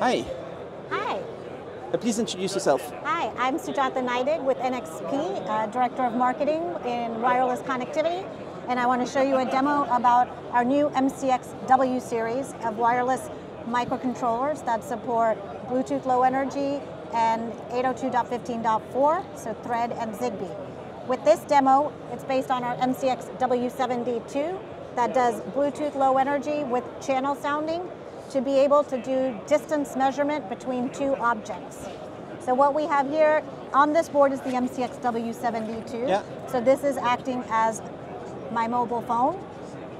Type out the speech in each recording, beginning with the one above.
Hi. Hi. Please introduce yourself. Hi, I'm Sujatha Naidig with NXP, Director of Marketing in Wireless Connectivity, and I want to show you a demo about our new MCX W series of wireless microcontrollers that support Bluetooth Low Energy and 802.15.4, so Thread and Zigbee. With this demo, it's based on our MCX W72 that does Bluetooth Low Energy with channel sounding, to be able to do distance measurement between two objects. So what we have here on this board is the MCX W72. Yeah. So this is acting as my mobile phone.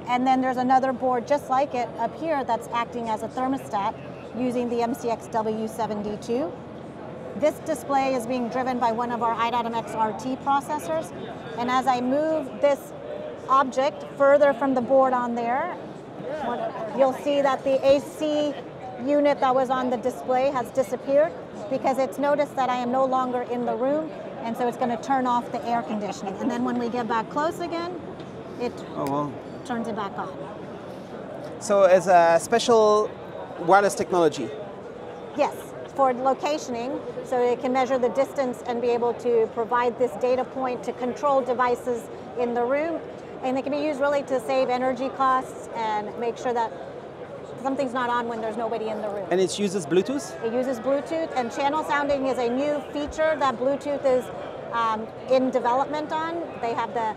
And then there's another board just like it up here that's acting as a thermostat using the MCX W72. This display is being driven by one of our i.MX RT processors. And as I move this object further from the board on there, you'll see that the AC unit that was on the display has disappeared because it's noticed that I am no longer in the room, and so it's going to turn off the air conditioning. And then when we get back close again, it turns it back on. So as a special wireless technology? Yes, for locationing, so it can measure the distance and be able to provide this data point to control devices in the room. And they can be used really to save energy costs and make sure that something's not on when there's nobody in the room. And it uses Bluetooth? It uses Bluetooth, and channel sounding is a new feature that Bluetooth is in development on. They have the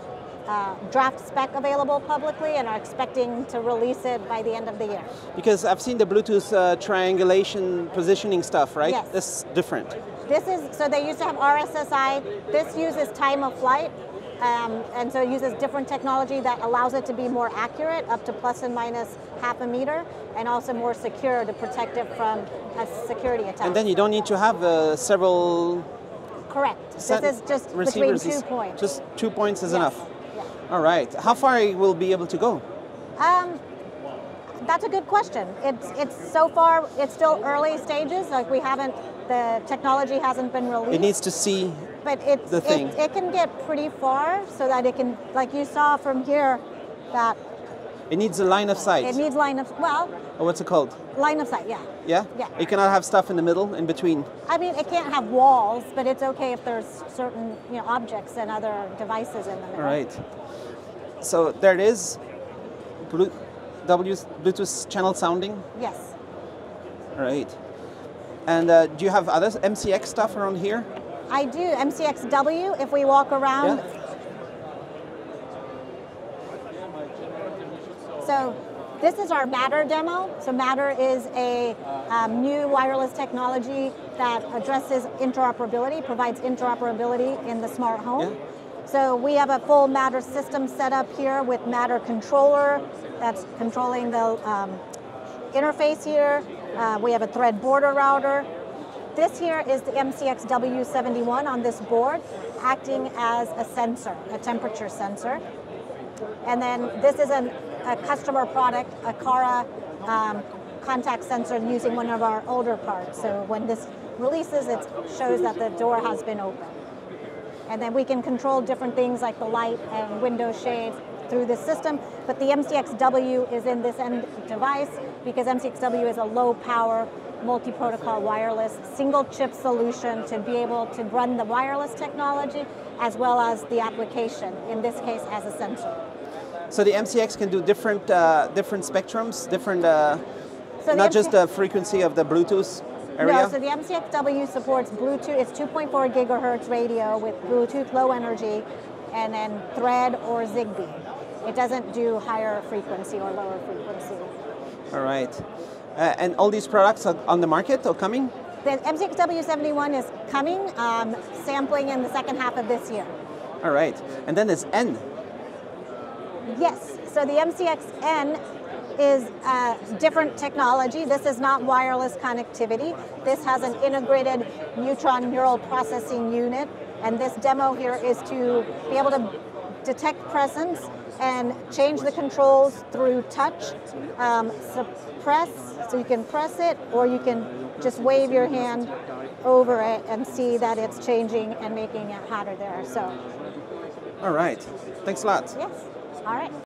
draft spec available publicly and are expecting to release it by the end of the year. Because I've seen the Bluetooth triangulation positioning stuff, right? Yes. That's different. This is, so they used to have RSSI. This uses time of flight. And so it uses different technology that allows it to be more accurate, up to plus and minus half a meter, and also more secure to protect it from a security attack. And then you don't need to have several... Correct. This is just between 2 points. Just 2 points is enough. Yeah. All right. How far will be able to go? That's a good question. It's so far, it's still early stages. Like we haven't, the technology hasn't been released. It needs to see... But it can get pretty far, so that it can, like you saw from here, that... It needs a line of sight. It needs line of, well... Oh, what's it called? Line of sight, yeah. Yeah? Yeah. It cannot have stuff in the middle, in between? I mean, it can't have walls, but it's okay if there's certain objects and other devices in the middle. All right. So there it is, Bluetooth channel sounding? Yes. All right. And do you have other MCX stuff around here? I do, MCX W, if we walk around. Yeah. So this is our Matter demo. So Matter is a new wireless technology that addresses interoperability, provides interoperability in the smart home. Yeah. So we have a full Matter system set up here with Matter controller that's controlling the interface here. We have a Thread border router. This here is the MCX W71 on this board, acting as a sensor, a temperature sensor. And then this is a customer product, Akara contact sensor using one of our older parts. So when this releases, it shows that the door has been open. And then we can control different things like the light and window shades through this system, but the MCX W is in this end device because MCX W is a low power, multi-protocol wireless, single chip solution to be able to run the wireless technology as well as the application, in this case as a sensor. So the MCX can do different, different spectrums, different, so not just the frequency of the Bluetooth area? No, so the MCX W supports Bluetooth, it's 2.4 gigahertz radio with Bluetooth Low Energy and then Thread or Zigbee. It doesn't do higher frequency or lower frequency. All right. And all these products are on the market or coming? The MCX W71 is coming, sampling in the second half of this year. All right. And then there's N. Yes. So the MCX N is different technology. This is not wireless connectivity. This has an integrated neutron neural processing unit. And this demo here is to be able to detect presence and change the controls through touch, suppress, so you can press it, or you can just wave your hand over it and see that it's changing and making it hotter there. So. All right. Thanks a lot. Yes. All right.